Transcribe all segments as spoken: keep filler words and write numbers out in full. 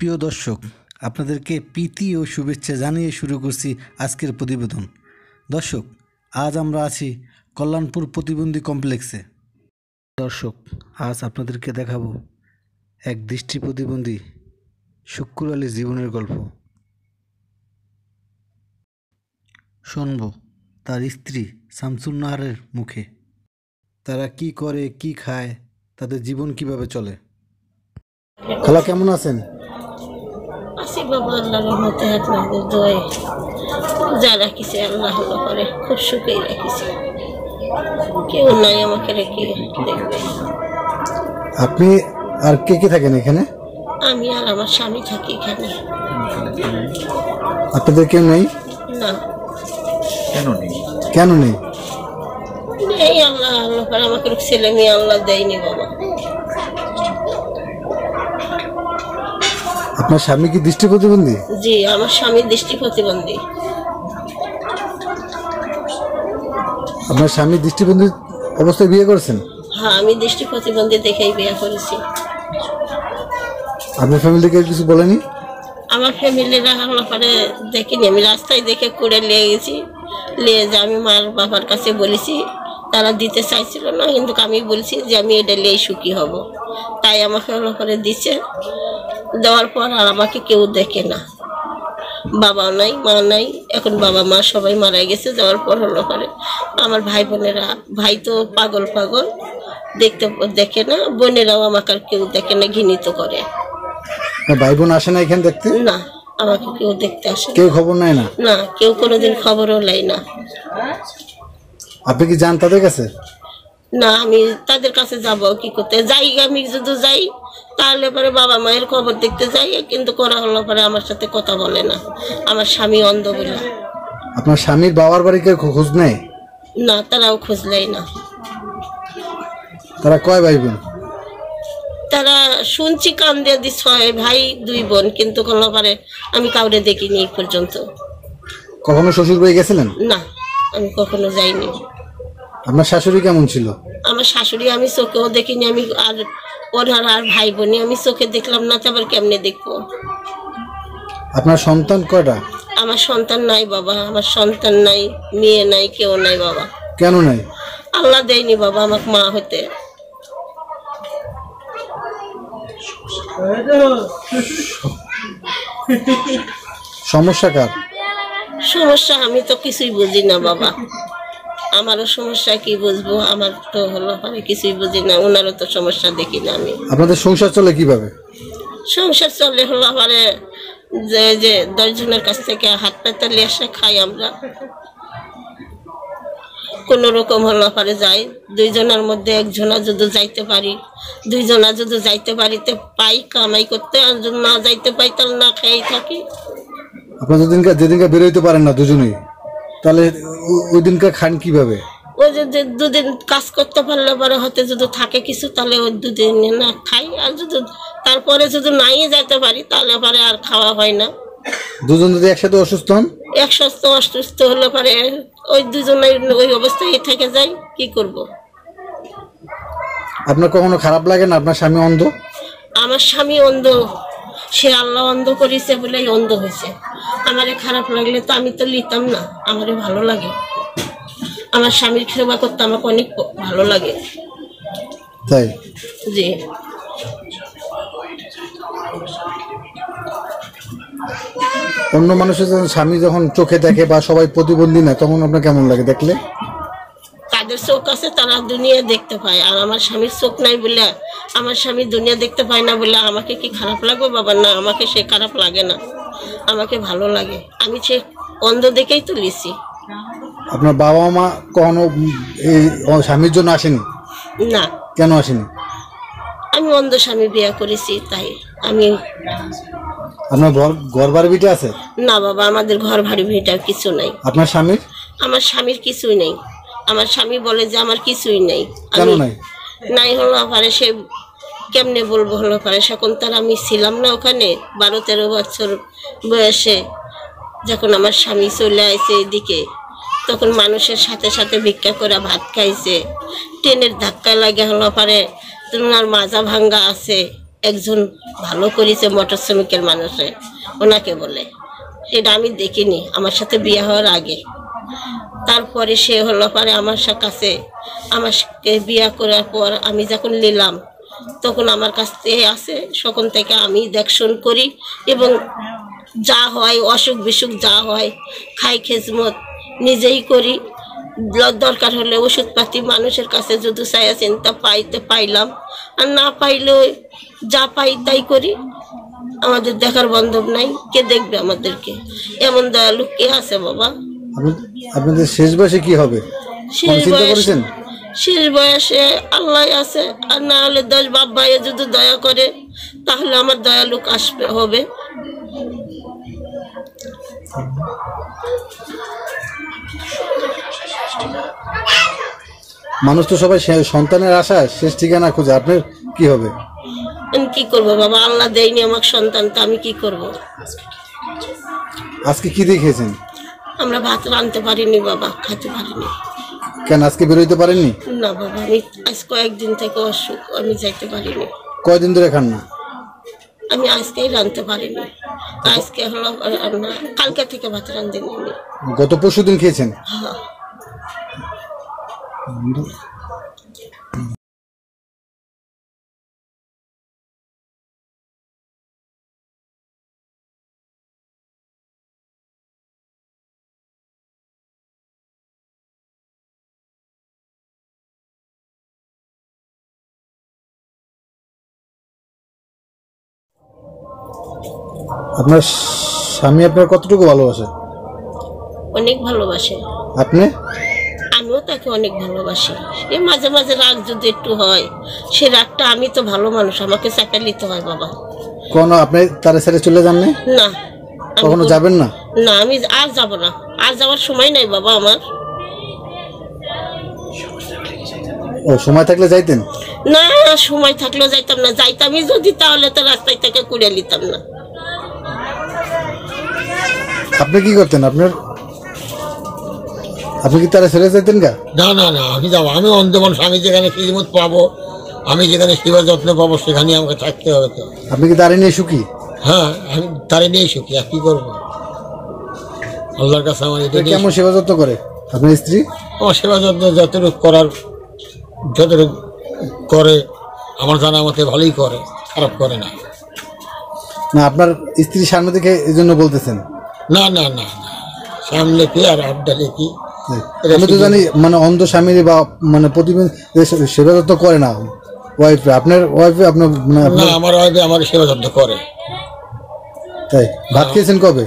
প্রিয় দর্শক, আপনাদেরকে প্রীতি ও শুভেচ্ছা জানিয়ে শুরু করছি আজকের প্রতিবেদন। দর্শক, আজ আমরা আছি কল্যাণপুর প্রতিবন্ধী কমপ্লেক্সে। দর্শক, আজ আপনাদেরকে দেখাবো এক দৃষ্টি প্রতিবন্ধী শুক্কুর আলীর জীবনের গল্প। শুনব তার স্ত্রী শামসুন্নাহারের মুখে। তারা কি করে, কি খায়, তাদের জীবন কিভাবে চলে। খালা, কেমন আছেন? আছি বাবা, আল্লাহর রহমতে, আপনাদের দোয়ায় যা রাখিছে আল্লাহ ভালো করে, খুব সুখেই রাখিছে, কেউ নাই আমাকে রেখে। আপনি আর কে কে থাকেন এখানে? আমি আর আমার স্বামী থাকি এখানে। আপনাদের কেউ নেই? না। কেন নেই? কেন নেই? এই আল্লাহ আল্লাহ করে আমাকে ছেলে মেয়ে আল্লাহ দেয়নি বাবা। আপনার স্বামী কি দৃষ্টি প্রতিবন্ধী? জি, আমার স্বামী দৃষ্টি প্রতিবন্ধী। আপনার স্বামী দৃষ্টিবন্ধী অবস্থায় বিয়ে করেছেন? হ্যাঁ, আমি দৃষ্টি প্রতিবন্ধী দেখেই বিয়ে করেছি। আপনার ফ্যামিলিকে কিছু বলেনি? আমার ফ্যামিলিরা আল্লাহ করে দেখিনি, আমি রাস্তায় দেখে করে নিয়ে গেছি। নিয়ে যে আমি মার বাবার কাছে বলেছি, তারা দিতে চাইছিল না, কিন্তু আমি বলছি যে আমি এটা নিয়ে সুখী হব, তাই আমাকে আল্লাহ করে দিচ্ছে। দেওয়ার পর আর আমাকে কেউ দেখে না, বাবা নাই, মা নাই। এখন বাবা মা সবাই মারা গেছে। যাওয়ার পর হলো করে আমার ভাই বোনেরা, ভাই তো পাগল পাগল, দেখতে দেখে না। বোনেরাও আমাকে আর কেউ দেখে না, ঘৃণিত করে। ভাই বোন আসে না এখানে দেখতে? না, আমাকে কেউ দেখতে আসে না, কেউ খবর নেয় না। না, কেউ কোনোদিন খবরও নেয় না। আপনি কি যান তাদের কাছে? না, আমি তাদের কাছে যাবো কি করতে যাই। আমি যদি যাই তাহলে পরে বাবা মায়ের খবর দেখতে যাই, কিন্তু করা হলো পরে আমার সাথে কথা বলে না। আমার স্বামী অন্ধ বলে। আপনার স্বামীর বাবার বাড়ি কেউ খোঁজ নেয়? না, তারাও খোঁজ নেয় না। তারা কয় ভাই বোন? তারা শুনছি কান দিয়ে দি ছয় ভাই দুই বোন, কিন্তু হলো পরে আমি কাউরে দেখিনি এই পর্যন্ত। কখনো শ্বশুর বাড়ি গেছিলেন? না, আমি কখনো যাইনি। আমার শাশুড়ি কেমন ছিল? আমার শাশুড়ি আমি চোখেও দেখিনি, আমি আর ওরা আর ভাই বোনই আমি চোখে দেখলাম না, তারপর কেমনে দেখবো। আপনার সন্তান কয়টা? আমার সন্তান নাই বাবা, আমার সন্তান নাই, মেয়ে নাই, কেউ নাই বাবা। কেন নাই? আল্লাহ দেয়নি বাবা আমাকে মা হতে। সমস্যা কার? সমস্যা আমি তো কিছুই বুঝি না বাবা। আমারও সমস্যা কি বুঝবো, আমার তো হলো আমি কিছুই বুঝি না, ওনারও তো সমস্যা দেখি না আমি। আপনাদের সংসার চলে কিভাবে? সংসার চলে হলো আমার যে যে দশজনের কাছ থেকে হাত পাতা নিয়ে এসে খাই আমরা, কোনো রকম হলো পারে যাই। দুইজনের মধ্যে একজনা যদি যাইতে পারি, দুইজনা যদি যাইতে পারিতে পাই কামাই করতে, আর যদি না যাইতে পাই তাহলে না খেয়েই থাকি। আপনারা যেদিনকে যেদিনকে বেরোইতে পারেন না দুজনেই, তাহলে ওই দিনকার খান কিভাবে? ওই যে দুদিন কাজ করতে পারলে পরে হতে যদি থাকে কিছু, তাহলে ওই দুদিন না খাই। আর যদি তারপরে যদি নাই যাইতে পারি তাহলে পরে আর খাওয়া হয় না। দুজন যদি একসাথে অসুস্থ হন, একসাথে অসুস্থ হলে পরে ওই দুজনের ওই অবস্থায় থেকে যায়, কি করব। আপনার কখনো খারাপ লাগে না আপনার স্বামী অন্ধ? আমার স্বামী অন্ধ, সে আল্লাহ অন্ধ করেছে বলে অন্ধ হয়েছে। আমারে খারাপ লাগলে তো আমি তো নিতাম না, আমারে ভালো লাগে। আমার স্বামীর সেবা করতে আমাকে অনেক ভালো লাগে। তাই? জি। অন্য মানুষের স্বামী যখন চোখে দেখে বা সবাই প্রতিবন্ধী না, তখন আপনার কেমন লাগে দেখলে? তাদের চোখ আছে, তারা দুনিয়া দেখতে পায়, আর আমার স্বামীর চোখ নাই বলে, আমার স্বামী দুনিয়া দেখতে পায় না বলে আমাকে কি খারাপ লাগবে বাবা? না, আমাকে সে খারাপ লাগে না, আমাকে ভালো লাগে। আমি সে অন্ধ দেখেই তো লিছি। আপনার বাবা মা কখনো এই স্বামীর জন্য আসেনি? না। কেন আসেনি? আমি অন্ধ স্বামী বিয়ে করেছি, তাই। আমি আপনার ঘর বাড়ি ভিটা আছে? না বাবা, আমাদের ঘর বাড়ি ভিটা কিছু নাই। আপনার স্বামীর? আমার স্বামীর কিছুই নেই। আমার স্বামী বলে যে আমার কিছুই নেই। কেন নাই? নাই হলো পারে সে কেমনে বলবো হলো পারে, যখন তার আমি ছিলাম না ওখানে বারো তেরো বছর বয়সে, যখন আমার স্বামী চলে আসে এদিকে, তখন মানুষের সাথে সাথে ভিক্ষা করে ভাত খাইছে। ট্রেনের ধাক্কা লাগে হলো পারে, তোমার মাজা ভাঙ্গা আছে, একজন ভালো করেছে মোটর শ্রমিকের মানুষে ওনাকে বলে, এটা আমি দেখিনি আমার সাথে বিয়ে হওয়ার আগে। তারপরে সে হলো পরে আমার কাছে, আমাকে বিয়ে করার পর আমি যখন নিলাম তখন আমার কাছ থেকে আসে, তখন থেকে আমি দেখশন করি এবং যা হয় অসুখ বিসুখ যা হয় খাই খেজমত নিজেই করি, দরকার হলে ওষুধপাতি মানুষের কাছে যদি চাইয়া চিন্তা পাইতে পাইলাম, আর না পাইলেও যা পাই তাই করি। আমাদের দেখার বান্ধব নাই, কে দেখবে আমাদেরকে? এমন দয়ালু কে আছে বাবা? আপনাদের শেষ বয়সে কি হবে চিন্তা করেছেন? শেষ বয়সে আল্লাহ আছে, আর না হলে দশ বাপ ভাইয়ে যদি দয়া করে তাহলে আমার দয়ালু আসবে হবে। মানুষ তো সবাই সন্তানের আশা শেষ ঠিকানা খোঁজে, আপনার কি হবে? আমি কি করব বাবা, আল্লাহ দেয়নি আমাকে সন্তান, তো আমি কি করব? আজকে কি দেখেছেন? আমরা ভাত রাঁধতে পারিনি বাবা, খেতে পারিনি। কেন আজকে বেরোতে পারেননি? না বাবা, আমি আজ কয়েকদিন থেকে অসুখ, আমি যাইতে পারিনি। কয়দিন ধরে খান না? আমি আজকেই রাঁধতে পারিনি, আজকে হলো কালকে থেকে ভাত রাঁধেনি। গত পরশু দিন খেয়েছেন? হ্যাঁ। আপনার স্বামী আপনার কতটুকু ভালোবাসে? অনেক ভালোবাসে। আপনি? আমিও তাকে অনেক ভালোবাসি। এ মাঝে মাঝে রাগ যদি একটু হয়, সে রাগটা, আমি তো ভালো মানুষ, আমাকে চাপা নিতে হয় বাবা। কোনো আপনি তার সাথে চলে যান না? না। কখনো যাবেন না? না, আমি আর যাব না, আর যাওয়ার সময় নাই বাবা আমার। ও সময় থাকলে যাইতেন? না, সময় থাকলেও যাইতাম না, যাইতামই যদি তাহলে তো রাস্তায় তাকে কুড়িয়ে নিতাম না। আপনি কি করতেন? আপনার আপনি কি তারা ছেড়ে যেতেন? না না না, আমি যাবো, আমি অন্ধমান স্বামী, যেখানে খিদমত পাবো, আমি যেখানে সেবা যত্ন পাবো সেখানে আমাকে থাকতে হবে। তো আপনি কি তারে নিয়ে সুখী? হ্যাঁ, আমি তারে নিয়ে সুখী, আর কি করবো? আল্লাহর কাছে আমার এটা। কেমন সেবা যত্ন করে আপনার স্ত্রী? আমার সেবা যত্ন যতটুকু করার যতটুকু করে আমার জানা মতে ভালোই করে, খারাপ করে না। না, আপনার স্ত্রী সামনে থেকে এই জন্য বলতেছেন? না না না, সামনে কি আর আড্ডালে কি, আমি তো জানি মানে অন্ধ স্বামীর বা মানে প্রতিবন্ধী সেবা যত্ন করে না ওয়াইফ। আপনার ওয়াইফ? আপনার না, আমার ওয়াইফ আমার সেবা যত্ন করে। তাই ভাত খেয়েছেন কবে?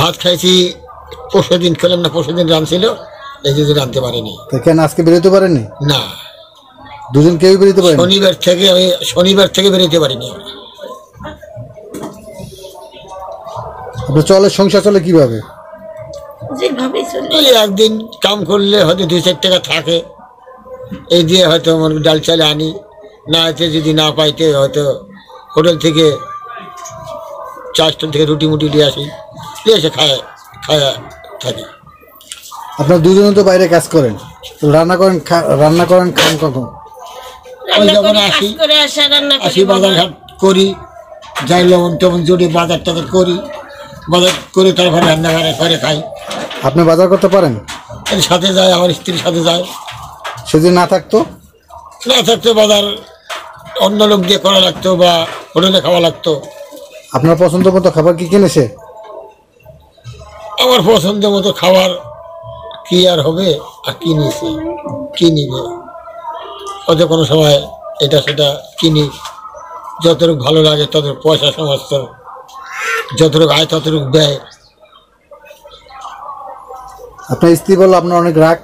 ভাত খাইছি পরশু দিন, খেলাম না, পরশু দিন রাঁধছিল, এই যে রাঁধতে পারিনি। কেন আজকে বেরোতে পারেননি? না, দুজন কেউ বেরোতে পারেনি। শনিবার থেকে আমি শনিবার থেকে বেরোতে পারিনি। চলে সংসার চলে কিভাবে? একদিন কাম করলে হয়তো দুই চার টাকা থাকে, এই দিয়ে হয়তো ডাল চাল আনি, না যদি না পাইতে হয়তো হোটেল থেকে চার্জটা থেকে রুটি মুটি দিয়ে আসি, দিয়ে এসে খায় খায় থাকি। আপনার দুজনে তো বাইরে কাজ করেন, রান্না করেন, রান্না করেন, খান কখন? যখন আসি আসি বাজার ঘাট করি, যাই লবণ টবণ জুড়ে বাজার টাজার করি, বাজার করে তারপরে রান্না করে ঘরে খাই। আপনি বাজার করতে পারেন? এর সাথে যায়, আমার স্ত্রীর সাথে যায়। সেদিন না থাকতো না থাকতো বাজার অন্য লোক দিয়ে করা লাগতো বা হোটেলে খাওয়া লাগতো। আপনার পছন্দ মতো খাবার কি কিনেছে? আমার পছন্দ মতো খাবার কি আর হবে, আর কিনেছে কি নিবে, হয়তো কোনো সময় এটা সেটা কিনি, যতটুকু ভালো লাগে ততটুকু, পয়সা সমস্ত যতটুকু আয় ততটুকু দেয়। আপনার স্ত্রী বললো আপনার অনেক রাগ?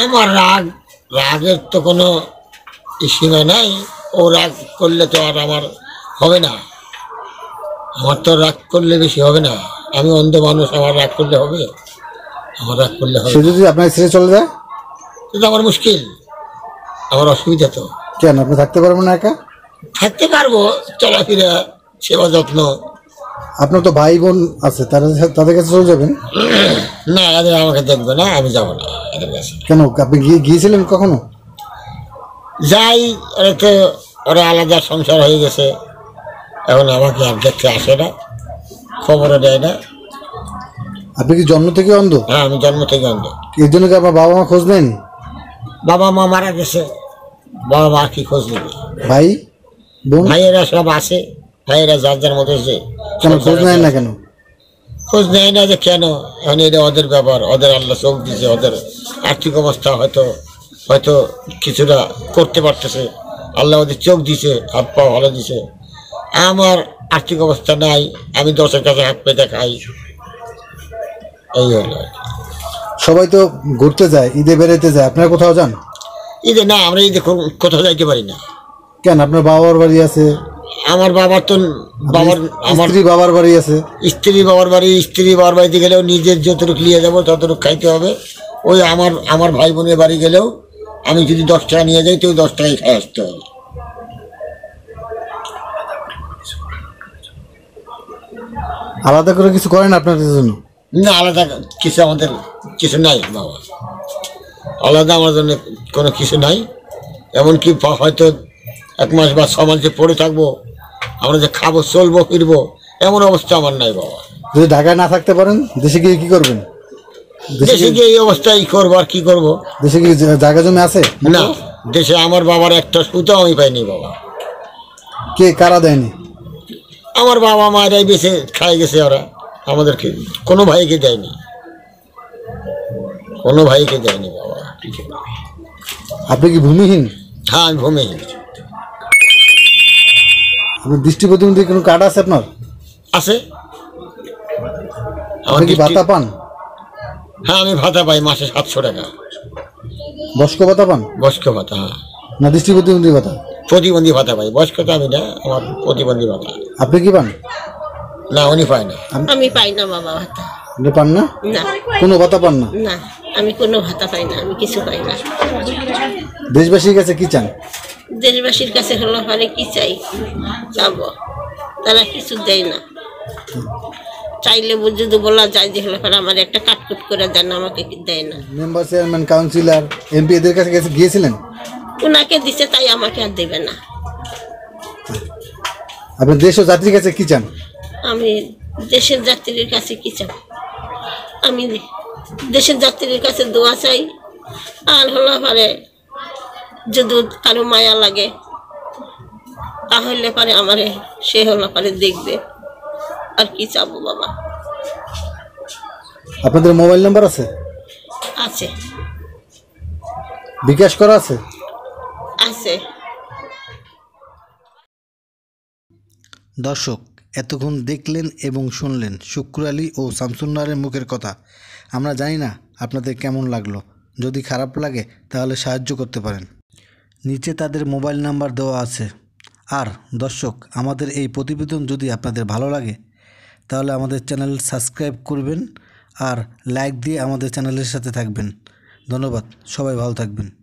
আমার রাগ, রাগের তো কোনো সীমা নাই, ও রাগ করলে তো আর আমার হবে না, আমার তো রাগ করলে বেশি হবে না, আমি অন্ধ মানুষ, আমার রাগ করলে হবে? আমার রাগ করলে হবে? সে যদি আপনার স্ত্রী চলে যায় সেটা আমার মুশকিল, আমার অসুবিধা। তো কেন আপনি থাকতে পারবেন না একা? থাকতে পারবো, চলাফেরা সেবা যত্ন। আপনার তো ভাই বোন আছে, তারা তাদের কাছে চলে যাবেন না? এদের আমাকে দেখবে না, আমি যাবো না এদের কাছে। কেন আপনি গিয়েছিলেন কখনো? যাই, তো ওরা আলাদা সংসার হয়ে গেছে, এখন আমাকে আর দেখতে আসে না, খবরও দেয় না। আপনি কি জন্ম থেকে অন্ধ? হ্যাঁ, আমি জন্ম থেকে অন্ধ। এই জন্য কি আপনার বাবা মা খোঁজ নেন? বাবা মা মারা গেছে, বাবা মা কি খোঁজ নেবে? ভাই ভাইয়েরা সব আছে, ভাইয়েরা যার যার মতো আছে, কেন খোঁজ নেয় না? কেন খোঁজ নেয় না যে কেন? এখন এটা ওদের ব্যাপার, ওদের আল্লাহ চোখ দিয়েছে, ওদের আর্থিক অবস্থা হয়তো হয়তো কিছুটা করতে পারতেছে, আল্লাহ ওদের চোখ দিয়েছে, হাত পা ভালো দিছে। আমার আর্থিক অবস্থা নাই, আমি দশের কাছে হাত পেতে খাই। এই হলো। সবাই তো ঘুরতে যায়, ঈদে বেড়াতে যায়, আপনারা কোথাও যান? ঈদে না, আমরা ঈদে কোথাও যাইতে পারি না। কেন? আপনার বাবার বাড়ি আছে। আমার বাবার তো বাবার আমার স্ত্রী বাবার বাড়ি আছে, স্ত্রী বাবার বাড়ি, স্ত্রী বাবার বাড়িতে গেলেও নিজের যতটুকু নিয়ে যাবো ততটুকু খাইতে হবে। ওই আমার আমার ভাই বোনের বাড়ি গেলেও আমি যদি দশ টাকা নিয়ে যাই তো দশ টাকাই খাই আসতে হবে। আলাদা করে কিছু করেন আপনাদের জন্য? না, আলাদা কিছু আমাদের কিছু নাই বাবা, আলাদা আমার জন্য কোনো কিছু নাই। এমনকি হয়তো এক মাস বা ছ মাস যে পড়ে থাকবো, আমরা যে খাবো, চলবো, ফিরবো, এমন অবস্থা আমার নাই বাবা। যদি ঢাকায় না থাকতে পারেন, দেশে গিয়ে কী করবেন? দেশে গিয়ে এই অবস্থায় করবো আর কি করবো? দেশে গিয়ে জায়গা জমি আছে না? দেশে আমার বাবার একটা সুতো আমি পাইনি বাবা। কে কারা দেয়নি? আমার বাবা মা এরাই বেঁচে খাই গেছে, ওরা আমাদেরকে কোনো ভাইকে দেয়নি, কোনো ভাইকে দেয়নি বাবা। আপনি কি ভূমিহীন? হ্যাঁ, আমি ভূমিহীন। আপনার দৃষ্টি প্রতিবন্ধী কোনো কার্ড আছে? আপনার আছে? আপনি কি ভাতা পান? হ্যাঁ, আমি ভাতা পাই মাসে সাতশো টাকা। বয়স্ক ভাতা পান? বয়স্ক ভাতা, হ্যাঁ। না, দৃষ্টি প্রতিবন্ধী ভাতা? প্রতিবন্ধী ভাতা পাই, বয়স্ক তো আমি না, আমার প্রতিবন্ধী ভাতা। আপনি কি পান? না, উনি পায় না। আমি পাই না বাবা ভাতা। আপনি পান না? না, কোনো ভাতা পান না? না, আমি কোনো ভাতা পাই না, আমি কিছু পাই না। দেশবাসীর কাছে কি চান? দেশবাসীর কাছে হলো ফলে কি চাই চাবো, তারা কিছু দেয় না। চাইলে যদি বলা যায় যে হলো ফলে আমার একটা কাটকুট করে দেন, আমাকে দেয় না। মেম্বার, চেয়ারম্যান, কাউন্সিলর, এমপি এদের কাছে গিয়েছিলেন? ওনাকে দিছে, তাই আমাকে আর দেবে না। আপনি দেশ ও জাতির কাছে কি চান? আমি দেশের যাত্রীর কাছে কি চাই? আমি দেশের যাত্রীর কাছে দোয়া চাই, আর হলো পরে যদি কারো মায়া লাগে তাহলে পরে আমার সে হলো পরে দেখবে, আর কি চাবো বাবা। আপনাদের মোবাইল নাম্বার আছে? আছে। বিকাশ করা আছে? আছে। দর্শক, এতক্ষণ দেখলেন এবং শুনলেন শুক্কুর আলী ও শামসুন্নাহারের মুখের কথা। আমরা জানি না আপনাদের কেমন লাগলো, যদি খারাপ লাগে তাহলে সাহায্য করতে পারেন, নিচে তাদের মোবাইল নাম্বার দেওয়া আছে। আর দর্শক, আমাদের এই প্রতিবেদন যদি আপনাদের ভালো লাগে তাহলে আমাদের চ্যানেল সাবস্ক্রাইব করবেন আর লাইক দিয়ে আমাদের চ্যানেলের সাথে থাকবেন। ধন্যবাদ, সবাই ভালো থাকবেন।